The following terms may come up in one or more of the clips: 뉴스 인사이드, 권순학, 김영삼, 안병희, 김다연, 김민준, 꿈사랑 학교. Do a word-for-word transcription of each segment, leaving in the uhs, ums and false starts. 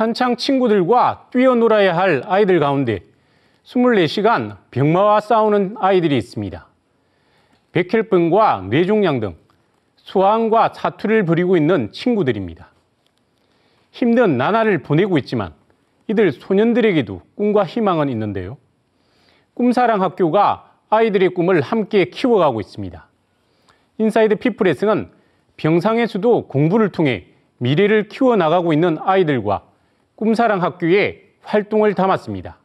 한창 친구들과 뛰어놀아야 할 아이들 가운데 이십사 시간 병마와 싸우는 아이들이 있습니다. 백혈병과 뇌종양 등 수항과 사투를 벌이고 있는 친구들입니다. 힘든 나날을 보내고 있지만 이들 소년들에게도 꿈과 희망은 있는데요. 꿈사랑학교가 아이들의 꿈을 함께 키워가고 있습니다. 인사이드 피플에서는 병상에서도 공부를 통해 미래를 키워나가고 있는 아이들과 꿈사랑학교의 활동을 담았습니다.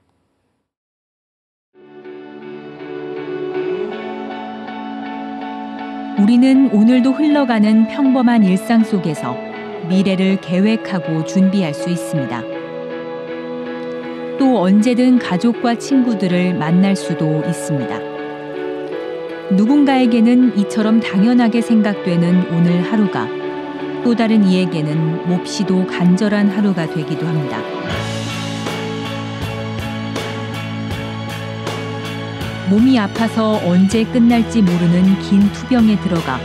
우리는 오늘도 흘러가는 평범한 일상 속에서 미래를 계획하고 준비할 수 있습니다. 또 언제든 가족과 친구들을 만날 수도 있습니다. 누군가에게는 이처럼 당연하게 생각되는 오늘 하루가 또 다른 이에게는 몹시도 간절한 하루가 되기도 합니다. 몸이 아파서 언제 끝날지 모르는 긴 투병에 들어가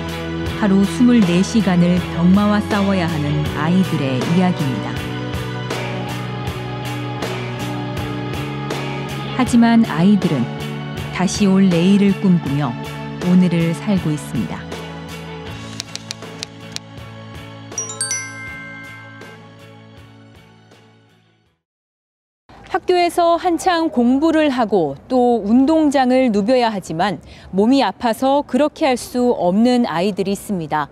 하루 이십사 시간을 병마와 싸워야 하는 아이들의 이야기입니다. 하지만 아이들은 다시 올 내일을 꿈꾸며 오늘을 살고 있습니다. 학교에서 한창 공부를 하고 또 운동장을 누벼야 하지만 몸이 아파서 그렇게 할 수 없는 아이들이 있습니다.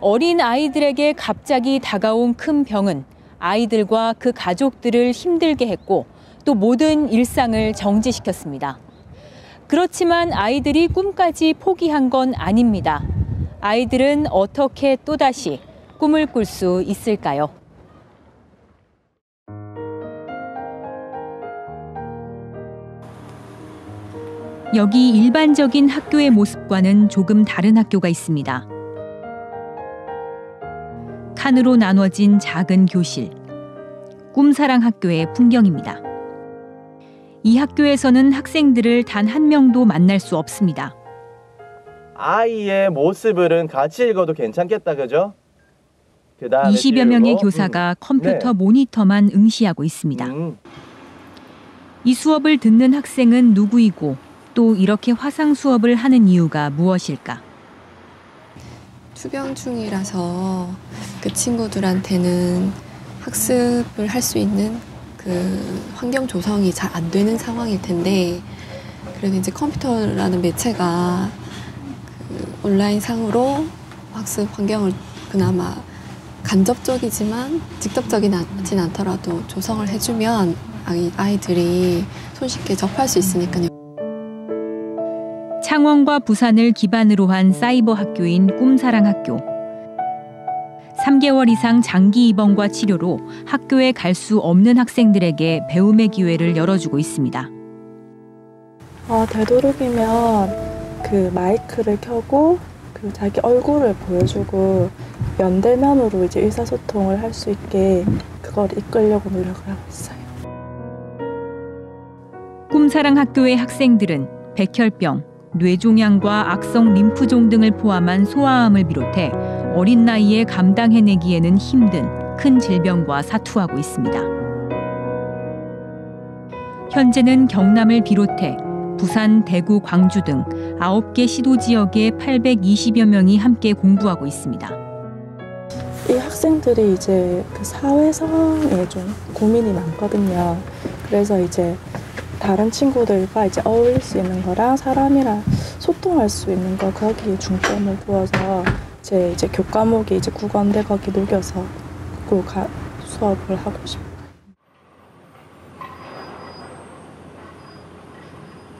어린 아이들에게 갑자기 다가온 큰 병은 아이들과 그 가족들을 힘들게 했고 또 모든 일상을 정지시켰습니다. 그렇지만 아이들이 꿈까지 포기한 건 아닙니다. 아이들은 어떻게 또다시 꿈을 꿀 수 있을까요? 여기 일반적인 학교의 모습과는 조금 다른 학교가 있습니다. 칸으로 나눠진 작은 교실, 꿈사랑학교의 풍경입니다. 이 학교에서는 학생들을 단 한 명도 만날 수 없습니다. 아이의 모습은 같이 읽어도 괜찮겠다, 그죠? 이십여 명의 교사가 음. 컴퓨터 네. 모니터만 응시하고 있습니다. 음. 이 수업을 듣는 학생은 누구이고 또 이렇게 화상 수업을 하는 이유가 무엇일까? 투병 중이라서 그 친구들한테는 학습을 할 수 있는 그 환경 조성이 잘 안 되는 상황일 텐데, 그래도 이제 컴퓨터라는 매체가 그 온라인 상으로 학습 환경을 그나마 간접적이지만 직접적인 않진 않더라도 조성을 해주면 아이, 아이들이 손쉽게 접할 수 있으니까요. 창원과 부산을 기반으로 한 사이버 학교인 꿈사랑학교. 삼 개월 이상 장기 입원과 치료로 학교에 갈 수 없는 학생들에게 배움의 기회를 열어주고 있습니다. 어, 되도록이면 그 마이크를 켜고 그 자기 얼굴을 보여주고 면대면으로 이제 의사소통을 할 수 있게 그걸 이끌려고 노력을 하고 있어요. 꿈사랑학교의 학생들은 백혈병, 뇌종양과 악성 림프종 등을 포함한 소아암을 비롯해 어린 나이에 감당해내기에는 힘든 큰 질병과 사투하고 있습니다. 현재는 경남을 비롯해 부산, 대구, 광주 등 아홉 개 시도 지역의 팔백이십여 명이 함께 공부하고 있습니다. 이 학생들이 이제 그 사회 상황에 좀 고민이 많거든요. 그래서 이제 다른 친구들과 이제 어울릴 수 있는 거랑 사람이랑 소통할 수 있는 거 거기에 중점을 두어서 제 이제 교과목이 이제 국어인데 거기 녹여서 그 수업을 하고 싶어요.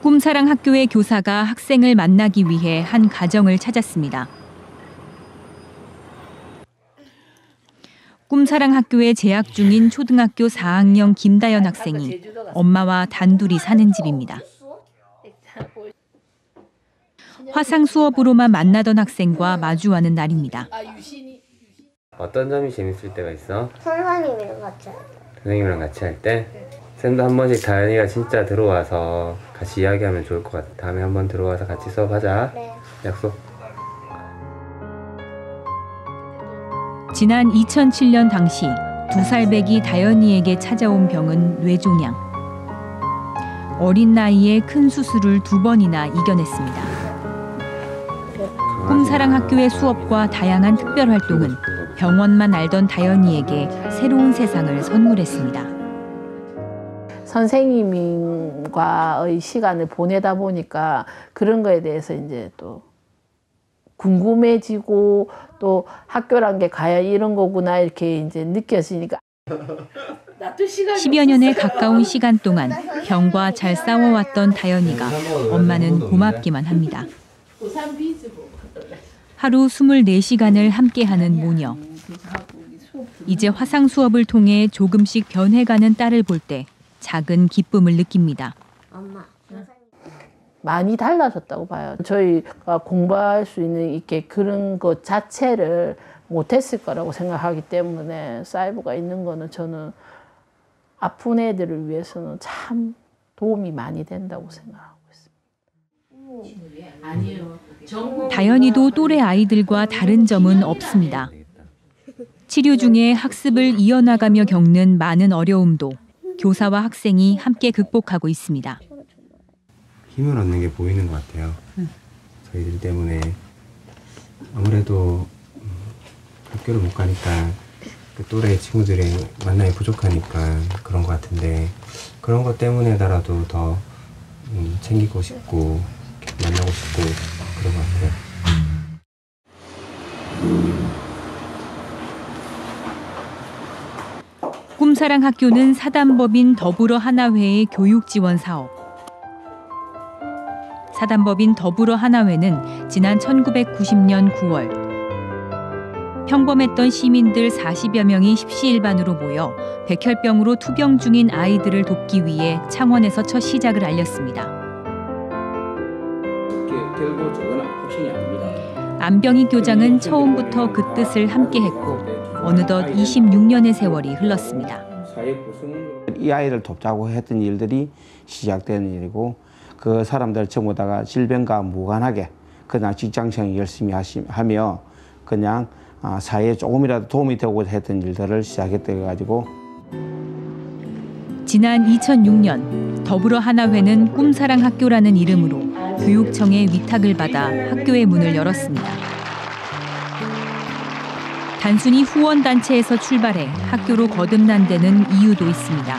꿈사랑학교의 교사가 학생을 만나기 위해 한 가정을 찾았습니다. 꿈사랑학교에 재학 중인 초등학교 사 학년 김다연 학생이 엄마와 단둘이 사는 집입니다. 화상 수업으로만 만나던 학생과 마주하는 날입니다. 어떤 점이 재밌을 때가 있어? 선생님이랑 같이 할 때. 선생님이랑 같이 할 때? 네. 쌤도 한 번씩 다연이가 진짜 들어와서 같이 이야기하면 좋을 것 같아. 다음에 한번 들어와서 같이 수업하자. 네. 약속. 지난 이천칠 년 당시 두 살배기 다연이에게 찾아온 병은 뇌종양. 어린 나이에 큰 수술을 두 번이나 이겨냈습니다. 꿈사랑학교의 수업과 다양한 특별활동은 병원만 알던 다연이에게 새로운 세상을 선물했습니다. 선생님과의 시간을 보내다 보니까 그런 거에 대해서 이제 또 궁금해지고 또 학교란 게 과연 이런 거구나 이렇게 이제 느껴지니까. 십여 년에 가까운 시간 동안 병과 잘 싸워왔던 다연이가 엄마는 고맙기만 합니다. 하루 스물네 시간을 함께하는 모녀. 이제 화상 수업을 통해 조금씩 변해가는 딸을 볼 때 작은 기쁨을 느낍니다. 많이 달라졌다고 봐요. 저희가 공부할 수 있는 이렇게 그런 것 자체를 못했을 거라고 생각하기 때문에 사이버가 있는 거는 저는 아픈 애들을 위해서는 참 도움이 많이 된다고 생각하고 있습니다. 다연이도 또래 아이들과 다른 점은 없습니다. 치료 중에 학습을 이어나가며 겪는 많은 어려움도 교사와 학생이 함께 극복하고 있습니다. 힘을 얻는 게 보이는 것 같아요. 응. 저희들 때문에 아무래도 학교를 못 가니까 그 또래 친구들이 만남이 부족하니까 그런 것 같은데 그런 것 때문에라도 더 챙기고 싶고 만나고 싶고 그런 것 같아요. 꿈사랑학교는 사단법인 더불어하나회의 교육지원사업. 사단법인 더불어하나회는 지난 천구백구십 년 구월 평범했던 시민들 사십여 명이 십시일반으로 모여 백혈병으로 투병 중인 아이들을 돕기 위해 창원에서 첫 시작을 알렸습니다. 결국 저거는 확신이 아닙니다. 안병희 교장은 처음부터 그 뜻을 함께했고 어느덧 이십육 년의 세월이 흘렀습니다. 이 아이를 돕자고 했던 일들이 시작된 일이고 그 사람들 전부 다가 질병과 무관하게 그냥 직장생활 열심히 하며 그냥 사회에 조금이라도 도움이 되고 했던 일들을 시작했대가지고 지난 이천육 년 더불어하나회는 꿈사랑학교라는 이름으로 교육청의 위탁을 받아 학교의 문을 열었습니다. 단순히 후원단체에서 출발해 학교로 거듭난 데는 이유도 있습니다.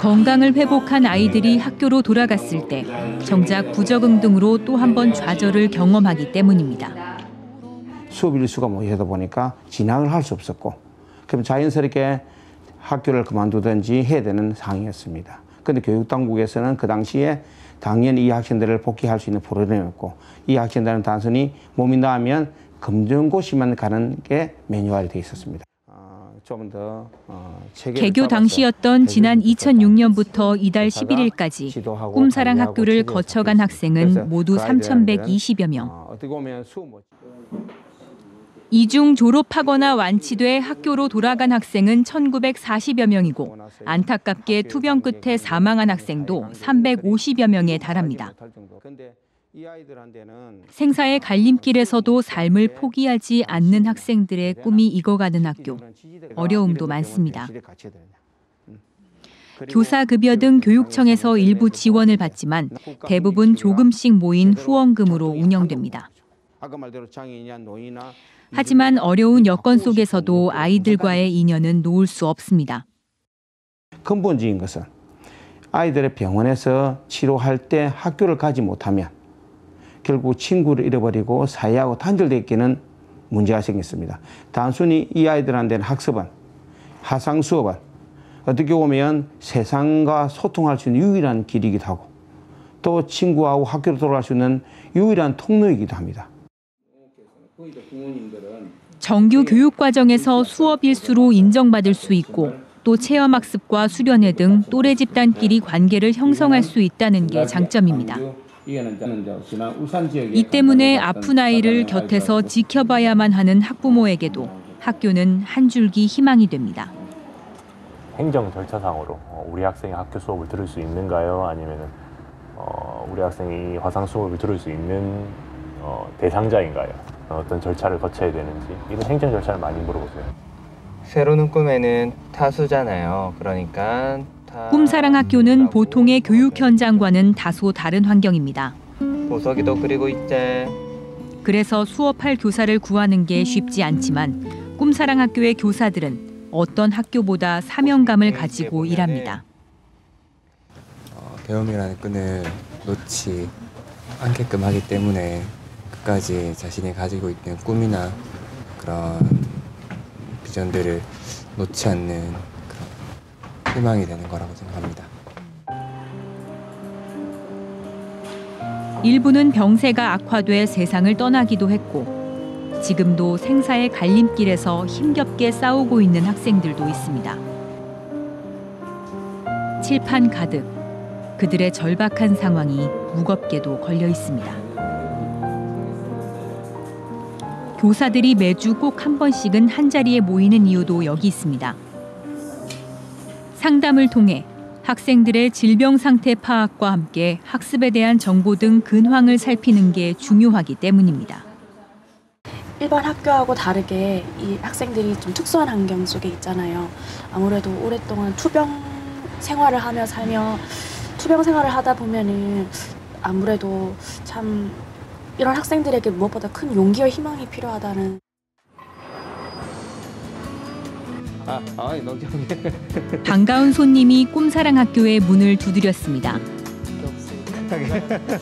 건강을 회복한 아이들이 학교로 돌아갔을 때 정작 부적응 등으로 또 한 번 좌절을 경험하기 때문입니다. 수업 일수가 모이다 보니까 진학을 할 수 없었고 그럼 자연스럽게 학교를 그만두든지 해야 되는 상황이었습니다. 그런데 교육당국에서는 그 당시에 당연히 이 학생들을 복귀할 수 있는 프로그램이었고 이 학생들은 단순히 몸이 나으면 검정고시만 가는 게 매뉴얼이 돼 있었습니다. 개교 당시였던 지난 이천육 년부터 이달 십일 일까지 꿈사랑 학교를 거쳐간 학생은 모두 삼천백이십여 명. 이중 졸업하거나 완치돼 학교로 돌아간 학생은 천구백사십여 명이고 안타깝게 투병 끝에 사망한 학생도 삼백오십여 명에 달합니다. 생사의 갈림길에서도 삶을 포기하지 않는 학생들의 꿈이 익어가는 학교. 어려움도 많습니다. 교사 급여 등 교육청에서 일부 지원을 받지만 대부분 조금씩 모인 후원금으로 운영됩니다. 하지만 어려운 여건 속에서도 아이들과의 인연은 놓을 수 없습니다. 근본적인 것은 아이들의 병원에서 치료할 때 학교를 가지 못하면 결국 친구를 잃어버리고 사회하고 단절되어 있기는 문제가 생겼습니다. 단순히 이 아이들한테는 학습은, 하상 수업은 어떻게 보면 세상과 소통할 수 있는 유일한 길이기도 하고 또 친구하고 학교로 돌아갈 수 있는 유일한 통로이기도 합니다. 정규 교육 과정에서 수업 일수로 인정받을 수 있고 또 체험학습과 수련회 등 또래 집단끼리 관계를 형성할 수 있다는 게 장점입니다. 이 때문에 아픈 아이를 곁에서 지켜봐야만 하는 학부모에게도 학교는 한 줄기 희망이 됩니다. 행정 절차상으로 우리 학생이 학교 수업을 들을 수 있는가요? 아니면 우리 학생이 화상 수업을 들을 수 있는 대상자인가요? 어떤 절차를 거쳐야 되는지 이런 행정 절차를 많이 물어보세요. 새로운 꿈에는 타수잖아요. 그러니까 타... 꿈사랑학교는 보통의 교육 현장과는 다소 다른 환경입니다. 보석이도 그리고 있대. 그래서 수업할 교사를 구하는 게 쉽지 않지만 꿈사랑학교의 교사들은 어떤 학교보다 사명감을 가지고 일합니다. 어, 배움이라는 끈을 놓지 않게끔 하기 때문에 끝까지 자신이 가지고 있는 꿈이나 그런 비전들을 놓지 않는 그런 희망이 되는 거라고 생각합니다. 일부는 병세가 악화돼 세상을 떠나기도 했고 지금도 생사의 갈림길에서 힘겹게 싸우고 있는 학생들도 있습니다. 칠판 가득 그들의 절박한 상황이 무겁게도 걸려 있습니다. 교사들이 매주 꼭 한 번씩은 한자리에 모이는 이유도 여기 있습니다. 상담을 통해 학생들의 질병 상태 파악과 함께 학습에 대한 정보 등 근황을 살피는 게 중요하기 때문입니다. 일반 학교하고 다르게 이 학생들이 좀 특수한 환경 속에 있잖아요. 아무래도 오랫동안 투병 생활을 하며 살며 투병 생활을 하다 보면은 아무래도 참 이런 학생들에게 무엇보다 큰 용기와 희망이 필요하다는. 아, 아이, 반가운 손님이 꿈사랑학교의 문을 두드렸습니다.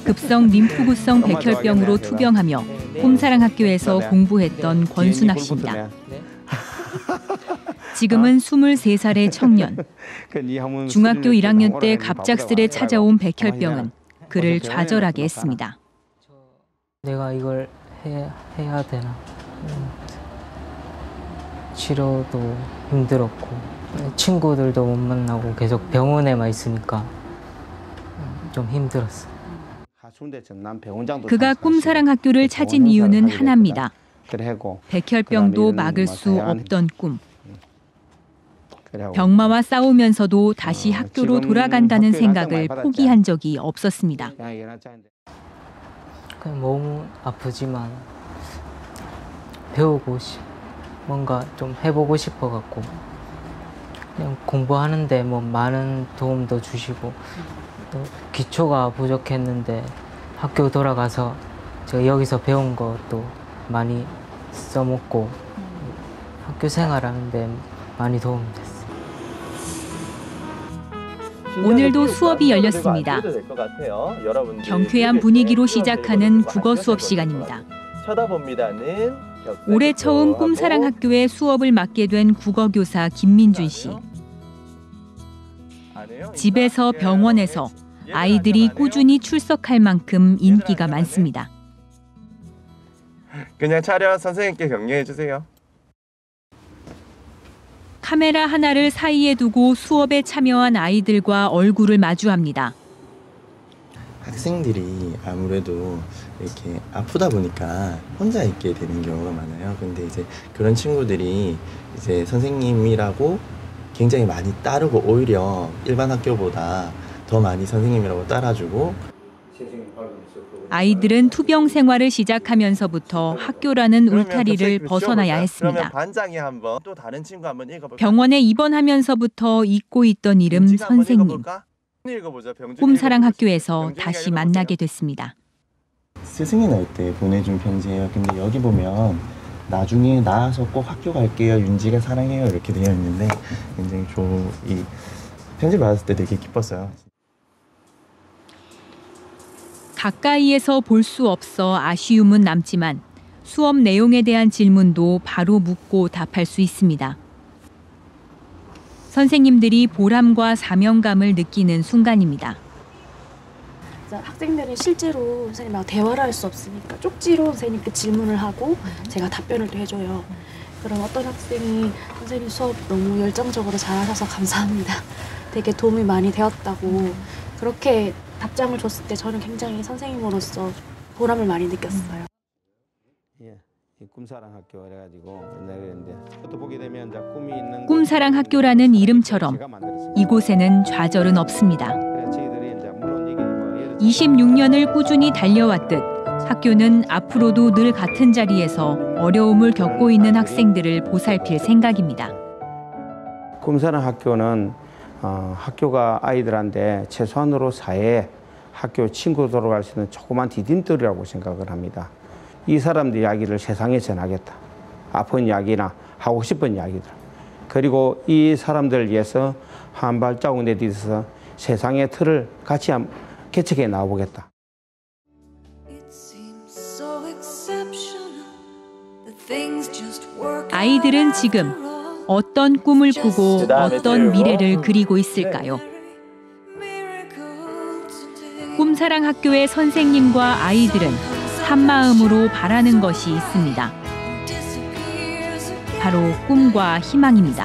급성 림프구성 백혈병으로 투병하며 꿈사랑학교에서 공부했던 권순학 씨입니다. 지금은 스물세 살의 청년. 중학교 일 학년 때 갑작스레 찾아온 백혈병은 그를 좌절하게 했습니다. 내가 이걸 해야, 해야 되나. 치료도 힘들었고 친구들도 못 만나고 계속 병원에만 있으니까 좀 힘들었어. 그가 꿈사랑학교를 찾은 이유는 하나입니다. 백혈병도 막을 수 없던 꿈. 병마와 싸우면서도 다시 학교로 돌아간다는 생각을 포기한 적이 없었습니다. 몸은 아프지만 배우고 싶, 뭔가 좀 해보고 싶어갖고 그냥 공부하는데 뭐 많은 도움도 주시고 또 기초가 부족했는데 학교 돌아가서 제가 여기서 배운 것도 많이 써먹고 학교 생활하는데 많이 도움이 됐어요. 오늘도 수업이 열렸습니다. 경쾌한 분위기로 시작하는 국어 수업 시간입니다. 올해 처음 꿈사랑학교의 수업을 맡게 된 국어 교사 김민준 씨. 집에서 병원에서 아이들이 꾸준히 출석할 만큼 인기가 많습니다. 그냥 차려 선생님께 격려해 주세요. 카메라 하나를 사이에 두고 수업에 참여한 아이들과 얼굴을 마주합니다. 학생들이 아무래도 이렇게 아프다 보니까 혼자 있게 되는 경우가 많아요. 근데 이제 그런 친구들이 이제 선생님이라고 굉장히 많이 따르고 오히려 일반 학교보다 더 많이 선생님이라고 따라주고. 아이들은 투병 생활을 시작하면서부터 학교라는 울타리를 벗어나야 했습니다. 병원에 입원하면서부터 잊고 있던 이름 선생님. 꿈사랑학교에서 다시 만나게 됐습니다. 스승의 날 때 보내준 편지예요. 근데 여기 보면 나중에 나와서 꼭 학교 갈게요. 윤지가 사랑해요. 이렇게 되어 있는데 굉장히 좋은 이 편지 받았을 때 되게 기뻤어요. 가까이에서 볼 수 없어 아쉬움은 남지만 수업 내용에 대한 질문도 바로 묻고 답할 수 있습니다. 선생님들이 보람과 사명감을 느끼는 순간입니다. 학생들은 실제로 선생님하고 대화를 할 수 없으니까 쪽지로 선생님께 질문을 하고 제가 답변을 또 해줘요. 그럼 어떤 학생이 선생님 수업 너무 열정적으로 잘하셔서 감사합니다. 되게 도움이 많이 되었다고 그렇게 답장을 줬을 때 저는 굉장히 선생님으로서 보람을 많이 느꼈어요. 꿈사랑학교라는 이름처럼 이곳에는 좌절은 없습니다. 이십육 년을 꾸준히 달려왔듯 학교는 앞으로도 늘 같은 자리에서 어려움을 겪고 있는 학생들을 보살필 생각입니다. 꿈사랑학교는 어, 학교가 아이들한테 최소한으로 사회에 학교 친구들로 갈 수 있는 조그만 디딤돌이라고 생각을 합니다. 이 사람들 이야기를 세상에 전하겠다. 아픈 이야기나 하고 싶은 이야기들. 그리고 이 사람들을 위해서 한 발자국 내딛어서 세상의 틀을 같이 개척해 나가보겠다. 아이들은 지금 어떤 꿈을 꾸고 어떤 미래를 그리고 있을까요? 꿈사랑학교의 선생님과 아이들은 한 마음으로 바라는 것이 있습니다. 바로 꿈과 희망입니다.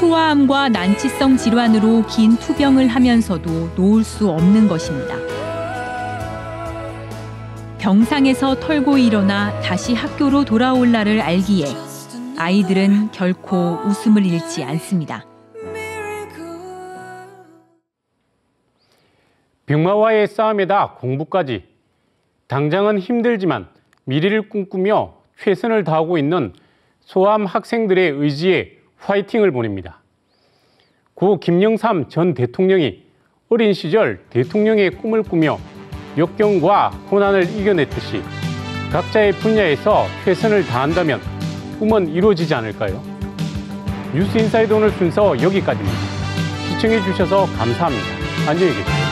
소아암과 난치성 질환으로 긴 투병을 하면서도 놓을 수 없는 것입니다. 병상에서 털고 일어나 다시 학교로 돌아올 날을 알기에 아이들은 결코 웃음을 잃지 않습니다. 병마와의 싸움에다 공부까지. 당장은 힘들지만 미래를 꿈꾸며 최선을 다하고 있는 소아암 학생들의 의지에 화이팅을 보냅니다. 고 김영삼 전 대통령이 어린 시절 대통령의 꿈을 꾸며 역경과 고난을 이겨냈듯이 각자의 분야에서 최선을 다한다면 꿈은 이루어지지 않을까요? 뉴스인사이드 오늘 순서 여기까지입니다. 시청해주셔서 감사합니다. 안녕히 계십시오.